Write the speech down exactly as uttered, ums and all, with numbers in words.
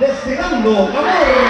Despegando, amor.